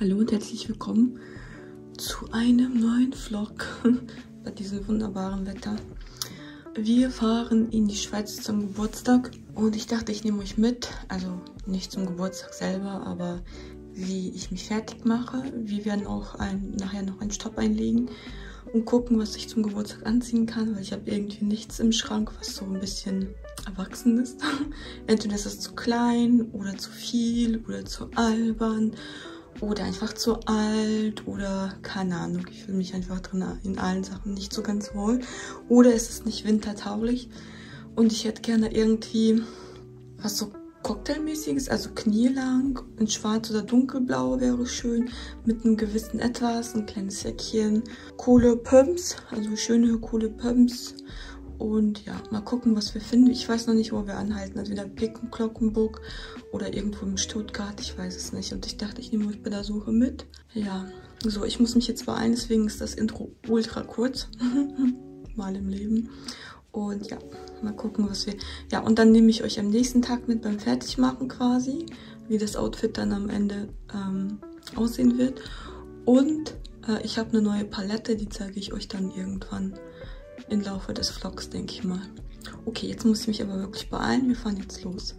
Hallo und herzlich willkommen zu einem neuen Vlog bei diesem wunderbaren Wetter. Wir fahren in die Schweiz zum Geburtstag und ich dachte, ich nehme euch mit, also nicht zum Geburtstag selber, aber wie ich mich fertig mache. Wir werden auch nachher noch einen Stopp einlegen und gucken, was ich zum Geburtstag anziehen kann, weil ich habe irgendwie nichts im Schrank, was so ein bisschen erwachsen ist. Entweder ist es zu klein oder zu viel oder zu albern oder einfach zu alt oder keine Ahnung. Ich fühle mich einfach drin in allen Sachen nicht so ganz wohl. Oder ist es nicht wintertauglich und ich hätte gerne irgendwie was so Cocktailmäßiges, also knielang, in schwarz oder dunkelblau wäre schön, mit einem gewissen Etwas, ein kleines Säckchen, coole Pumps, also schöne, coole Pumps. Und ja, mal gucken, was wir finden. Ich weiß noch nicht, wo wir anhalten. Entweder Glockenburg oder irgendwo in Stuttgart, ich weiß es nicht. Und ich dachte, ich nehme euch bei der Suche mit. Ja, so, ich muss mich jetzt beeilen, deswegen ist das Intro ultra kurz. Mal im Leben. Und ja, mal gucken, was wir... Ja, und dann nehme ich euch am nächsten Tag mit beim Fertigmachen quasi, wie das Outfit dann am Ende aussehen wird. Und ich habe eine neue Palette, die zeige ich euch dann irgendwann im Laufe des Vlogs, denke ich mal. Okay, jetzt muss ich mich aber wirklich beeilen. Wir fahren jetzt los.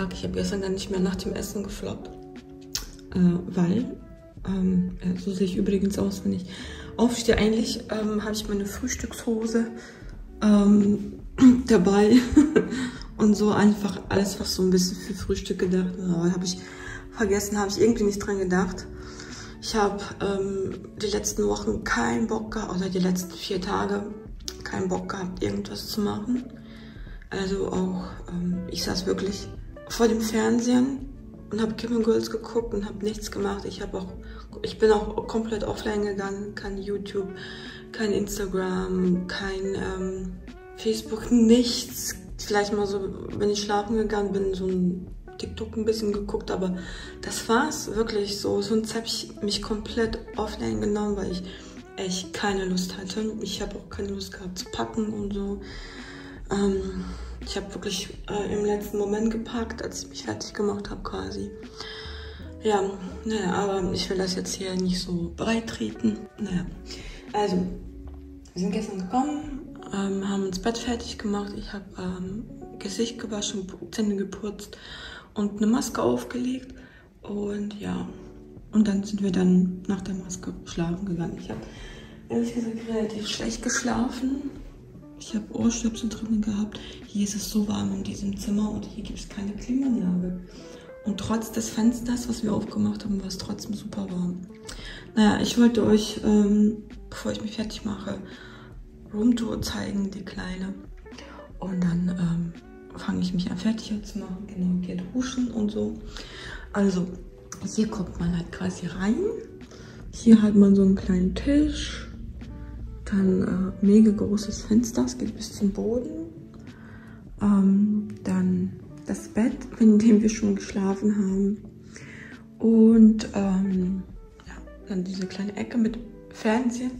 Tag. Ich habe gestern dann nicht mehr nach dem Essen gefloppt, weil, so sehe ich übrigens aus, wenn ich aufstehe. Eigentlich habe ich meine Frühstückshose dabei und so einfach alles, was so ein bisschen für Frühstück gedacht war, aber habe ich vergessen, habe ich irgendwie nicht dran gedacht. Ich habe die letzten Wochen keinen Bock gehabt, oder die letzten 4 Tage keinen Bock gehabt, irgendwas zu machen. Also auch, ich saß wirklich vor dem Fernsehen und habe Gilmore Girls geguckt und habe nichts gemacht. Ich bin auch komplett offline gegangen, kein YouTube, kein Instagram, kein Facebook, nichts. Vielleicht mal so, wenn ich schlafen gegangen bin, so ein TikTok ein bisschen geguckt, aber das war's wirklich so. Sonst habe ich mich komplett offline genommen, weil ich echt keine Lust hatte. Ich habe auch keine Lust gehabt zu packen und so. Ich habe wirklich im letzten Moment gepackt, als ich mich fertig gemacht habe quasi. Ja, naja, aber ich will das jetzt hier nicht so breit treten. Naja, also, wir sind gestern gekommen, haben uns Bett fertig gemacht. Ich habe Gesicht gewaschen, Zähne geputzt und eine Maske aufgelegt. Und ja, und dann sind wir dann nach der Maske schlafen gegangen. Ich habe ehrlich gesagt relativ schlecht geschlafen. Ich habe Ohrstöpsel drin gehabt. Hier ist es so warm in diesem Zimmer und hier gibt es keine Klimaanlage. Und trotz des Fensters, was wir aufgemacht haben, war es trotzdem super warm. Naja, ich wollte euch, bevor ich mich fertig mache, Roomtour zeigen, die Kleine. Und dann fange ich mich an, fertiger zu machen. Genau, geht huschen und so. Also, hier kommt man halt quasi rein. Hier hat man so einen kleinen Tisch. Dann mega großes Fenster, es geht bis zum Boden. Dann das Bett, in dem wir schon geschlafen haben. Und ja, dann diese kleine Ecke mit Fernsehen.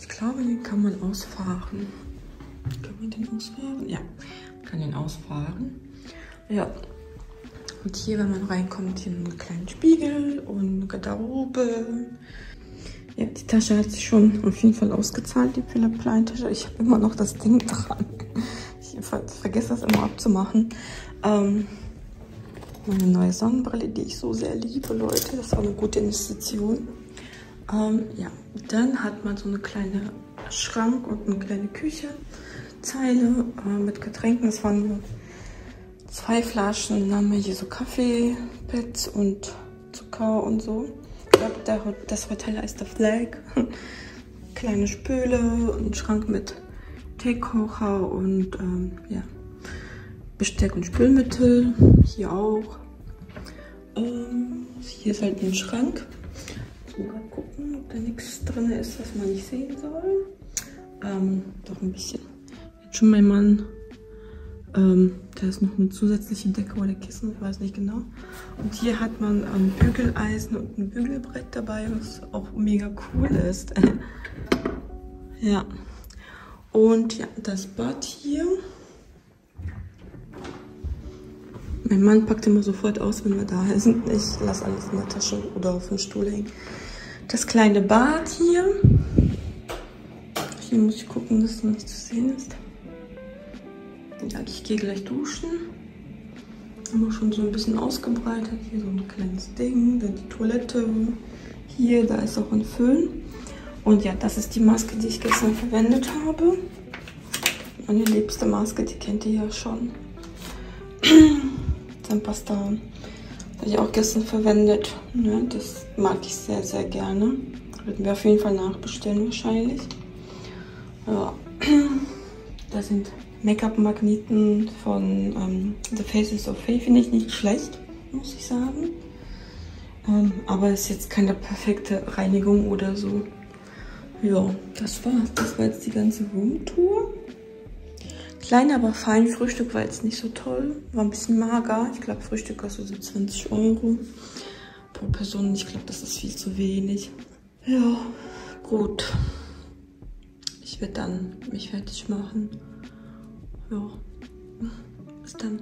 Ich glaube, den kann man ausfahren. Kann man den ausfahren? Ja, man kann den ausfahren. Ja. Und hier, wenn man reinkommt, hier einen kleinen Spiegel und Garderobe. Ja, die Tasche hat sich schon auf jeden Fall ausgezahlt, die Philipp Plein Tasche. Ich habe immer noch das Ding dran. Ich vergesse das immer abzumachen. Meine neue Sonnenbrille, die ich so sehr liebe, Leute. Das war eine gute Investition. Ja, dann hat man so eine kleine Schrank und eine kleine Küche. Zeile mit Getränken. Das waren 2 Flaschen. Dann haben wir hier so Kaffee, Pads und Zucker und so. Ich glaube, das Hotel heißt The Flag. Kleine Spüle und Schrank mit Teekocher und ja, Besteck und Spülmittel. Hier auch. Hier ist halt ein Schrank. Ich muss mal gucken, ob da nichts drin ist, was man nicht sehen soll. Doch ein bisschen. Jetzt schon mein Mann. Da ist noch eine zusätzliche Decke oder Kissen, ich weiß nicht genau. Und hier hat man ein Bügeleisen und ein Bügelbrett dabei, was auch mega cool ist. Ja. Und ja, das Bad hier. Mein Mann packt immer sofort aus, wenn wir da sind. Ich lasse alles in der Tasche oder auf dem Stuhl hängen. Das kleine Bad hier. Hier muss ich gucken, dass da nichts zu sehen ist. Ja, ich gehe gleich duschen. Haben wir schon so ein bisschen ausgebreitet. Hier so ein kleines Ding, dann die Toilette. Hier, da ist auch ein Föhn. Und ja, das ist die Maske, die ich gestern verwendet habe. Meine liebste Maske, die kennt ihr ja schon. Zahnpasta habe ich auch gestern verwendet. Ja, das mag ich sehr, sehr gerne. Würden wir auf jeden Fall nachbestellen wahrscheinlich. Ja, da sind Make-up-Magneten von The Faces of Faith, finde ich nicht schlecht, muss ich sagen. Aber ist jetzt keine perfekte Reinigung oder so. Ja, das war's. Das war jetzt die ganze Roomtour. Klein, aber fein. Frühstück war jetzt nicht so toll. War ein bisschen mager. Ich glaube, Frühstück kostet so 20 Euro pro Person. Ich glaube, das ist viel zu wenig. Ja, gut. Ich werde dann mich fertig machen. Ja, bis dann.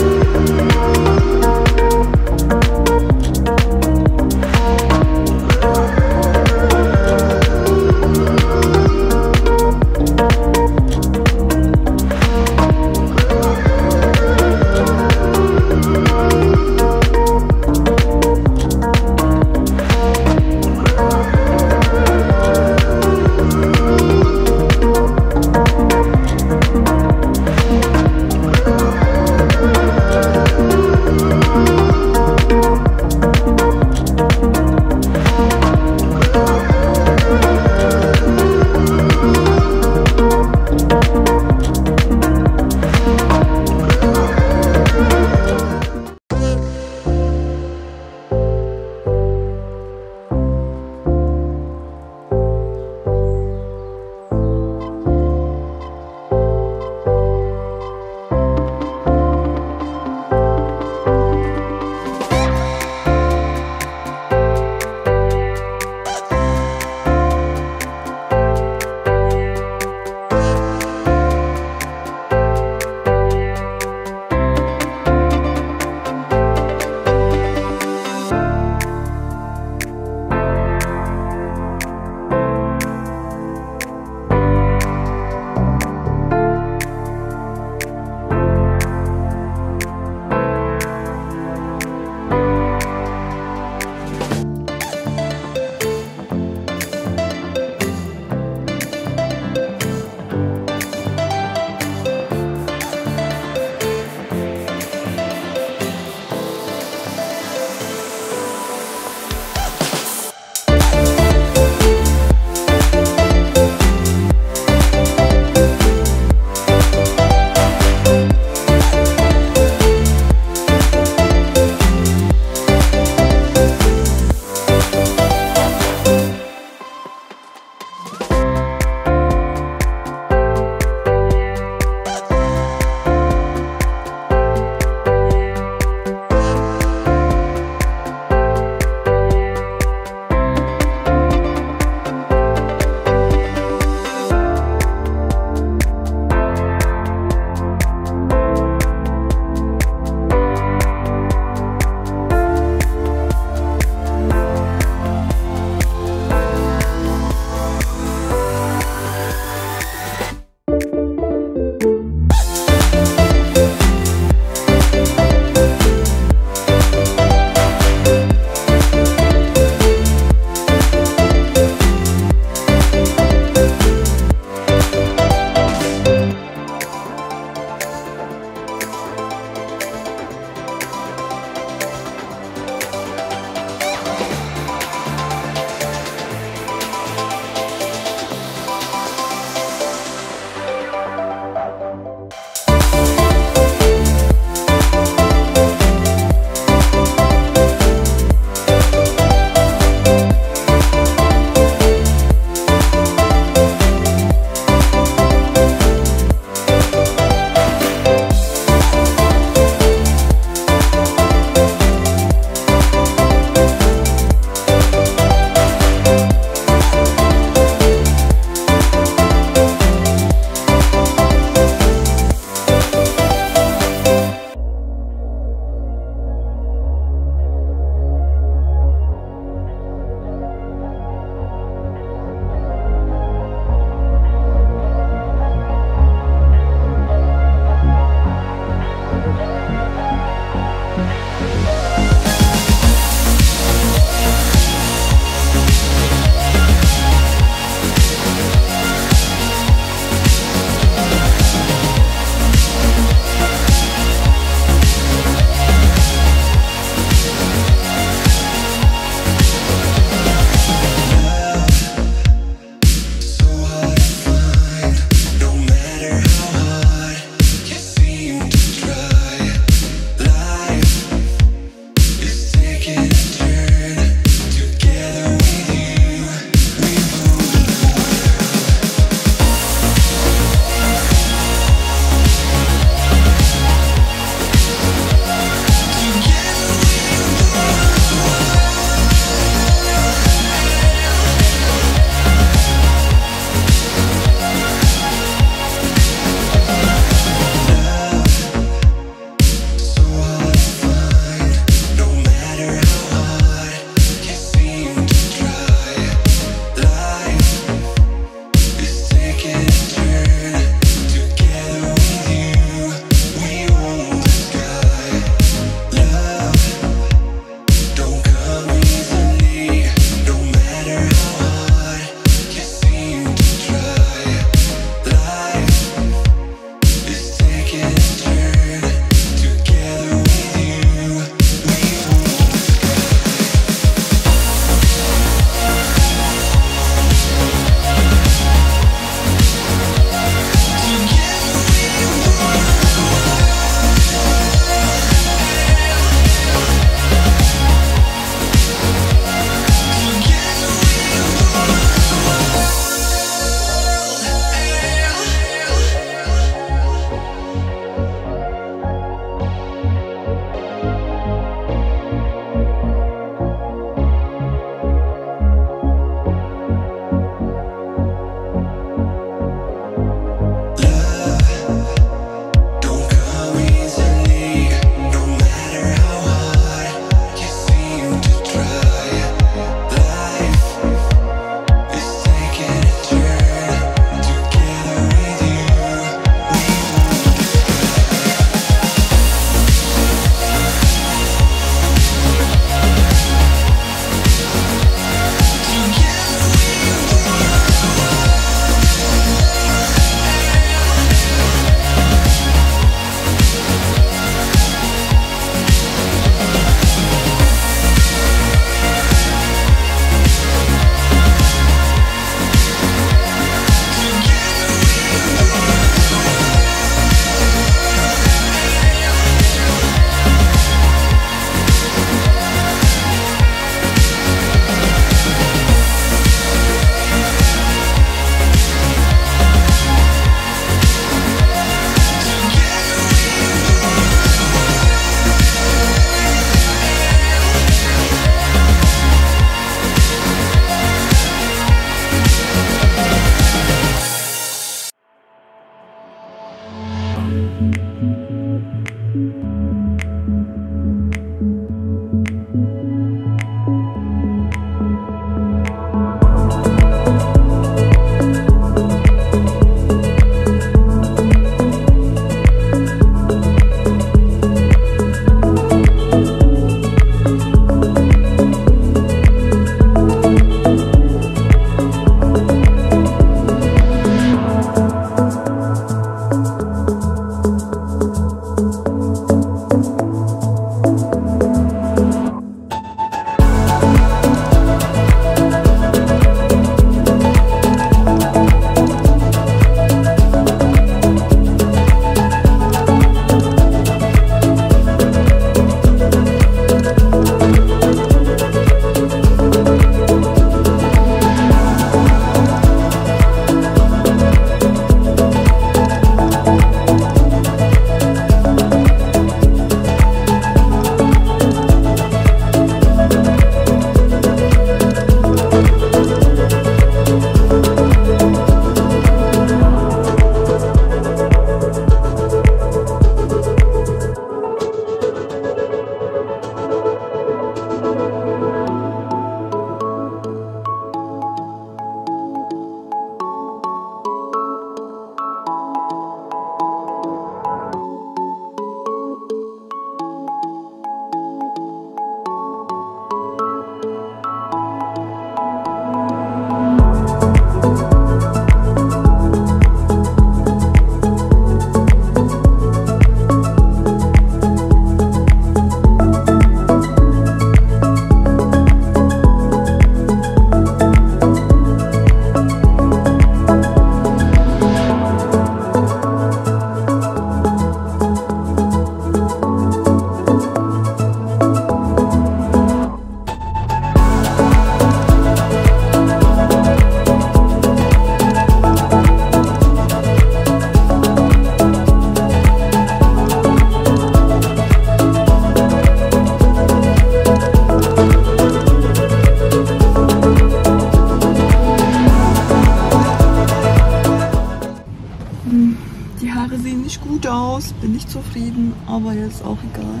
nicht zufrieden, aber jetzt auch egal.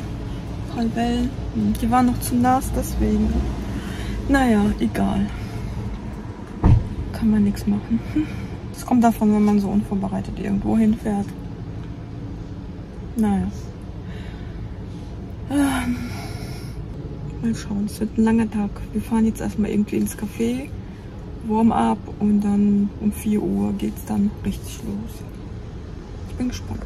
Halbell, die waren noch zu nass, deswegen. Naja, egal. Kann man nichts machen. Das kommt davon, wenn man so unvorbereitet irgendwo hinfährt. Naja. Mal schauen, es wird ein langer Tag. Wir fahren jetzt erstmal irgendwie ins Café, Warm-up und dann um 4 Uhr geht es dann richtig los. Ich bin gespannt.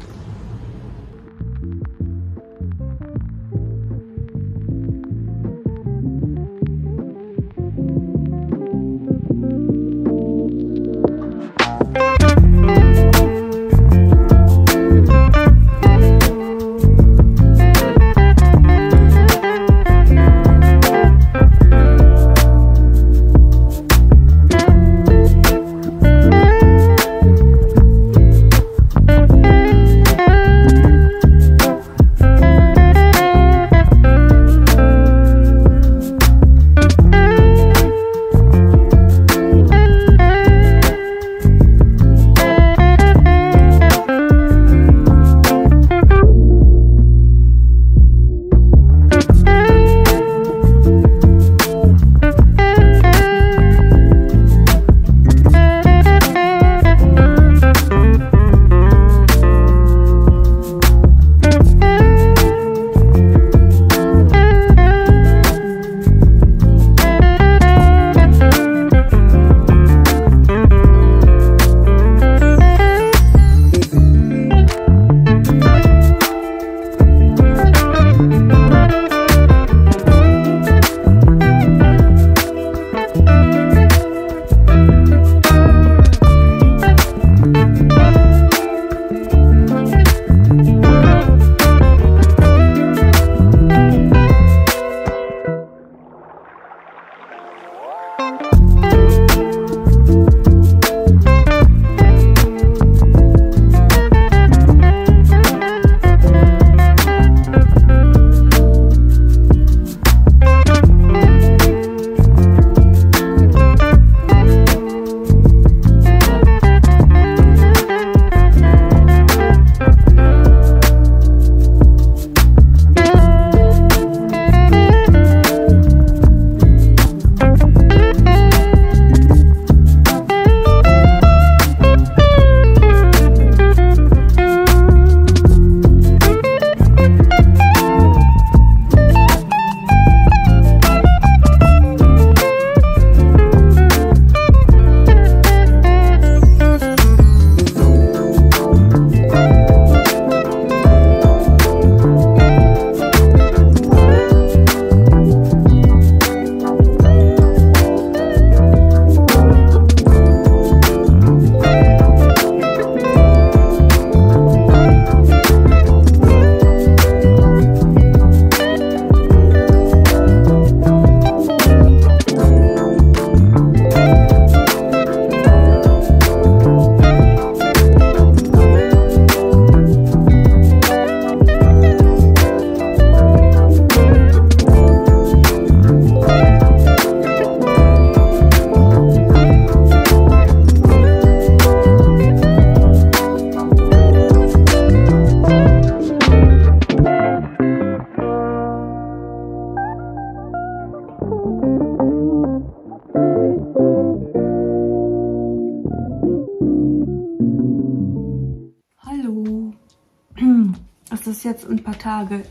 Jetzt ein paar Tage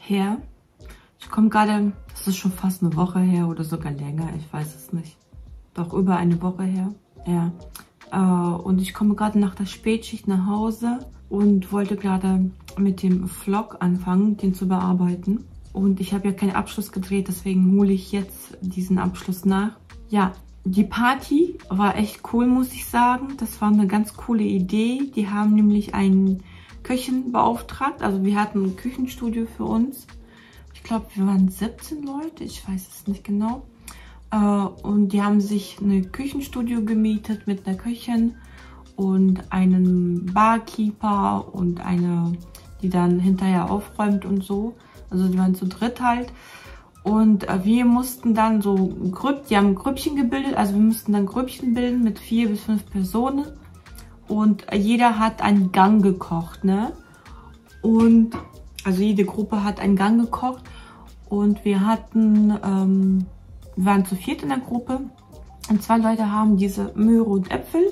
her. Ich komme gerade, es ist schon fast eine Woche her oder sogar länger, ich weiß es nicht. Doch über eine Woche her, ja. Und ich komme gerade nach der Spätschicht nach Hause und wollte gerade mit dem Vlog anfangen, den zu bearbeiten. Und ich habe ja keinen Abschluss gedreht, deswegen hole ich jetzt diesen Abschluss nach. Ja, die Party war echt cool, muss ich sagen. Das war eine ganz coole Idee. Die haben nämlich einen Köchin beauftragt, also wir hatten ein Küchenstudio für uns. Ich glaube, wir waren 17 Leute, ich weiß es nicht genau. Und die haben sich ein Küchenstudio gemietet mit einer Köchin und einem Barkeeper und einer, die dann hinterher aufräumt und so. Also die waren zu dritt halt. Und wir mussten dann so Grüppchen, die haben Grüppchen gebildet, also wir mussten dann Grüppchen bilden mit 4 bis 5 Personen. Und jeder hat einen Gang gekocht, ne? Und also jede Gruppe hat einen Gang gekocht und wir hatten, waren zu viert in der Gruppe und zwei Leute haben diese Möhre und Äpfel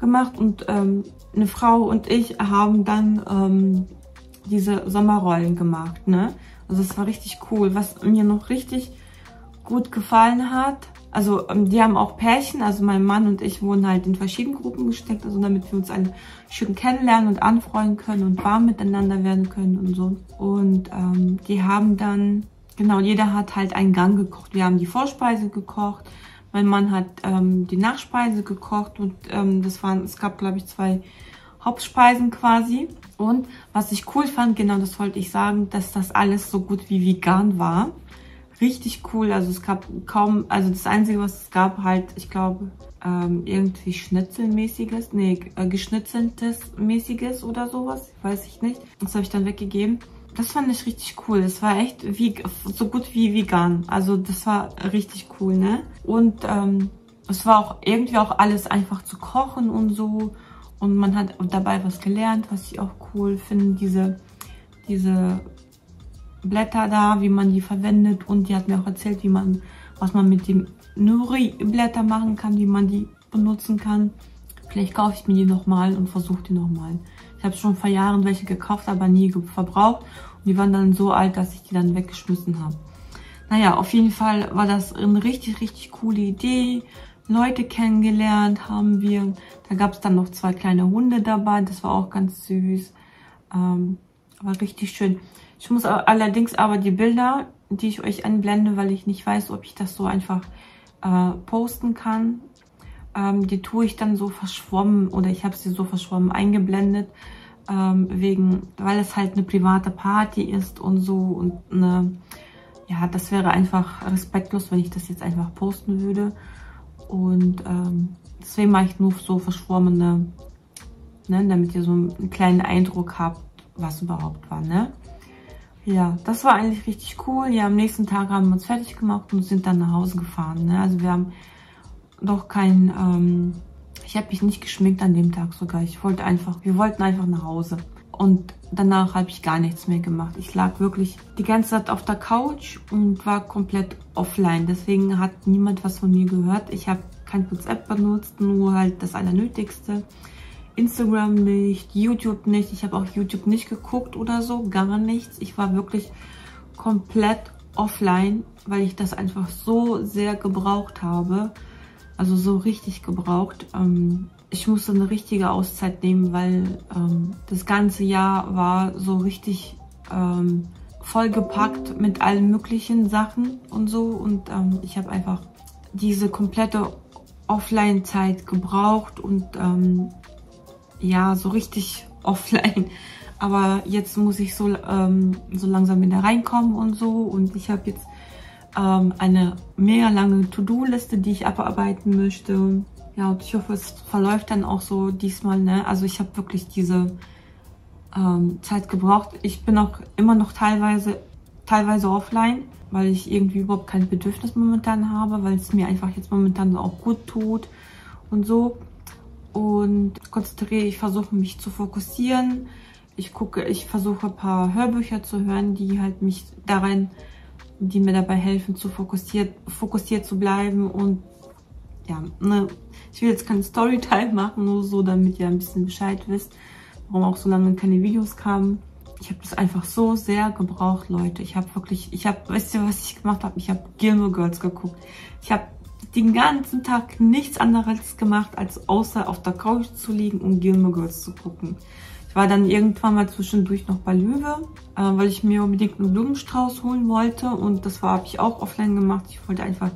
gemacht und eine Frau und ich haben dann diese Sommerrollen gemacht, ne? Also es war richtig cool. Was mir noch richtig gut gefallen hat, also die haben auch Pärchen, also mein Mann und ich wurden halt in verschiedenen Gruppen gesteckt, also damit wir uns alle schön kennenlernen und anfreunden können und warm miteinander werden können und so. Und die haben dann, genau, jeder hat halt einen Gang gekocht. Wir haben die Vorspeise gekocht, mein Mann hat die Nachspeise gekocht und es gab, glaube ich, zwei Hauptspeisen quasi. Und was ich cool fand, genau das wollte ich sagen, dass das alles so gut wie vegan war. Richtig cool, also es gab kaum, also das Einzige, was es gab, halt, ich glaube, irgendwie Schnitzelmäßiges, geschnitzeltes mäßiges oder sowas, weiß ich nicht. Das habe ich dann weggegeben. Das fand ich richtig cool, das war echt wie, so gut wie vegan, also das war richtig cool, ne? Und es war auch irgendwie auch alles einfach zu kochen und so und man hat dabei was gelernt, was ich auch cool finde, diese Blätter da, wie man die verwendet, und die hat mir auch erzählt, wie man, was man mit dem Nori-Blätter machen kann, wie man die benutzen kann. Vielleicht kaufe ich mir die nochmal und versuche die nochmal. Ich habe schon vor Jahren welche gekauft, aber nie verbraucht und die waren dann so alt, dass ich die dann weggeschmissen habe. Naja, auf jeden Fall war das eine richtig, richtig coole Idee. Leute kennengelernt haben wir. Da gab es dann noch zwei kleine Hunde dabei, das war auch ganz süß. War richtig schön. Ich muss allerdings aber die Bilder, die ich euch anblende, weil ich nicht weiß, ob ich das so einfach posten kann, die tue ich dann so verschwommen, oder ich habe sie so verschwommen eingeblendet, weil es halt eine private Party ist und so. Und ja, das wäre einfach respektlos, wenn ich das jetzt einfach posten würde. Und deswegen mache ich nur so verschwommene, ne, damit ihr so einen kleinen Eindruck habt, was überhaupt war, ne? Ja, das war eigentlich richtig cool. Ja, am nächsten Tag haben wir uns fertig gemacht und sind dann nach Hause gefahren, ne? Also wir haben doch kein... ich habe mich nicht geschminkt an dem Tag sogar. Wir wollten einfach nach Hause. Und danach habe ich gar nichts mehr gemacht. Ich lag wirklich die ganze Zeit auf der Couch und war komplett offline. Deswegen hat niemand was von mir gehört. Ich habe kein WhatsApp benutzt, nur halt das Allernötigste. Instagram nicht, YouTube nicht. Ich habe auch YouTube nicht geguckt oder so, gar nichts. Ich war wirklich komplett offline, weil ich das einfach so sehr gebraucht habe. Also so richtig gebraucht. Ich musste eine richtige Auszeit nehmen, weil das ganze Jahr war so richtig vollgepackt mit allen möglichen Sachen und so. Und ich habe einfach diese komplette Offline-Zeit gebraucht und ja, so richtig offline. Aber jetzt muss ich so langsam wieder reinkommen und so. Und ich habe jetzt eine mega lange To-Do-Liste, die ich abarbeiten möchte. Ja, und ich hoffe, es verläuft dann auch so diesmal, ne? Also ich habe wirklich diese Zeit gebraucht. Ich bin auch immer noch teilweise offline, weil ich irgendwie überhaupt kein Bedürfnis momentan habe, weil es mir einfach jetzt momentan auch gut tut und so. Und ich versuche mich zu fokussieren. Ich versuche ein paar Hörbücher zu hören, die halt die mir dabei helfen, fokussiert zu bleiben. Und ja, ne, ich will jetzt keinen Storytime machen, nur so, damit ihr ein bisschen Bescheid wisst, warum auch so lange keine Videos kamen. Ich habe das einfach so sehr gebraucht, Leute. Wisst ihr, was ich gemacht habe? Ich habe Gilmore Girls geguckt. Ich habe den ganzen Tag nichts anderes gemacht, als außer auf der Couch zu liegen und Gilmore Girls zu gucken. Ich war dann irgendwann mal zwischendurch noch bei Löwe, weil ich mir unbedingt einen Blumenstrauß holen wollte. Und das habe ich auch offline gemacht. Ich wollte einfach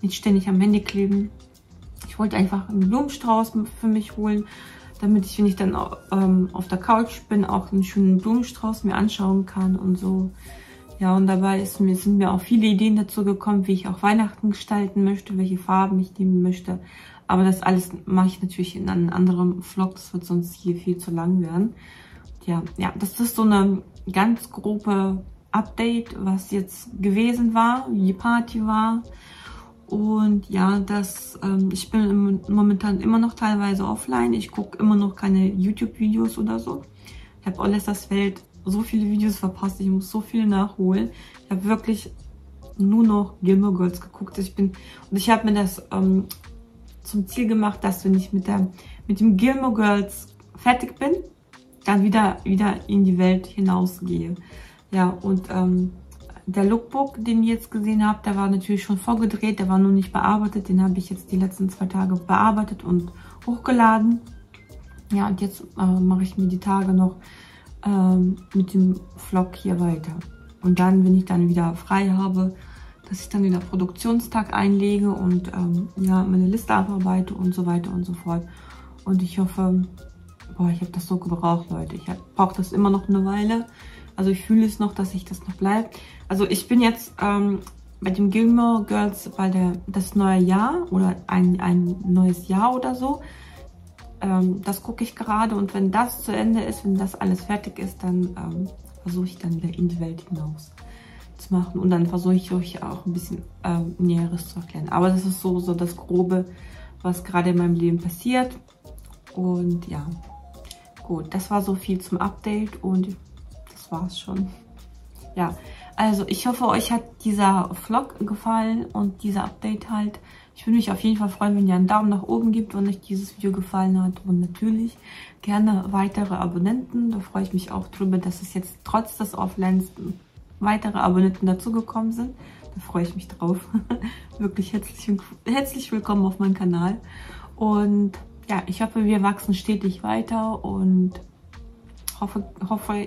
nicht ständig am Handy kleben. Ich wollte einfach einen Blumenstrauß für mich holen, damit ich, wenn ich dann auf der Couch bin, auch einen schönen Blumenstrauß mir anschauen kann und so. Ja, und dabei sind mir auch viele Ideen dazu gekommen, wie ich auch Weihnachten gestalten möchte, welche Farben ich nehmen möchte. Aber das alles mache ich natürlich in einem anderen Vlog, das wird sonst hier viel zu lang werden. Ja, das ist so eine ganz grobe Update, was jetzt gewesen war, wie die Party war. Und ja, ich bin momentan immer noch teilweise offline. Ich gucke immer noch keine YouTube-Videos oder so. Ich habe Olessas Welt so viele Videos verpasst, ich muss so viel nachholen. Ich habe wirklich nur noch Gilmore Girls geguckt. Ich habe mir das zum Ziel gemacht, dass wenn ich mit dem Gilmore Girls fertig bin, dann wieder in die Welt hinausgehe. Ja, und der Lookbook, den ihr jetzt gesehen habt, der war natürlich schon vorgedreht, der war nur nicht bearbeitet. Den habe ich jetzt die letzten 2 Tage bearbeitet und hochgeladen. Ja, und jetzt mache ich mir die Tage noch mit dem Vlog hier weiter. Und dann, wenn ich dann wieder frei habe, dass ich dann wieder Produktionstag einlege und ja, meine Liste abarbeite und so weiter und so fort. Und ich hoffe, boah, ich habe das so gebraucht, Leute. Ich brauche das immer noch eine Weile. Also ich fühle es noch, dass ich das noch bleibt. Also ich bin jetzt bei dem Gilmore Girls, bei das neue Jahr oder ein neues Jahr oder so. Das gucke ich gerade, und wenn das zu Ende ist, wenn das alles fertig ist, dann versuche ich dann wieder in die Welt hinaus zu machen. Und dann versuche ich euch auch ein bisschen Näheres zu erklären. Aber das ist so das Grobe, was gerade in meinem Leben passiert. Und ja, gut, das war so viel zum Update und das war's schon. Ja, also ich hoffe, euch hat dieser Vlog gefallen und dieser Update halt. Ich würde mich auf jeden Fall freuen, wenn ihr einen Daumen nach oben gebt, wenn euch dieses Video gefallen hat. Und natürlich gerne weitere Abonnenten. Da freue ich mich auch drüber, dass es jetzt trotz des Offlines weitere Abonnenten dazugekommen sind. Da freue ich mich drauf. Wirklich herzlich willkommen auf meinem Kanal. Und ja, ich hoffe, wir wachsen stetig weiter und hoffe,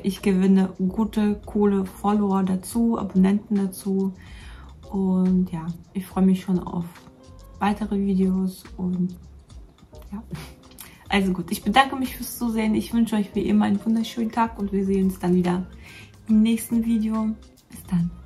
ich gewinne gute, coole Follower dazu, Abonnenten dazu. Und ja, ich freue mich schon auf weitere Videos und ja. Also gut, ich bedanke mich fürs Zusehen. Ich wünsche euch wie immer einen wunderschönen Tag und wir sehen uns dann wieder im nächsten Video. Bis dann.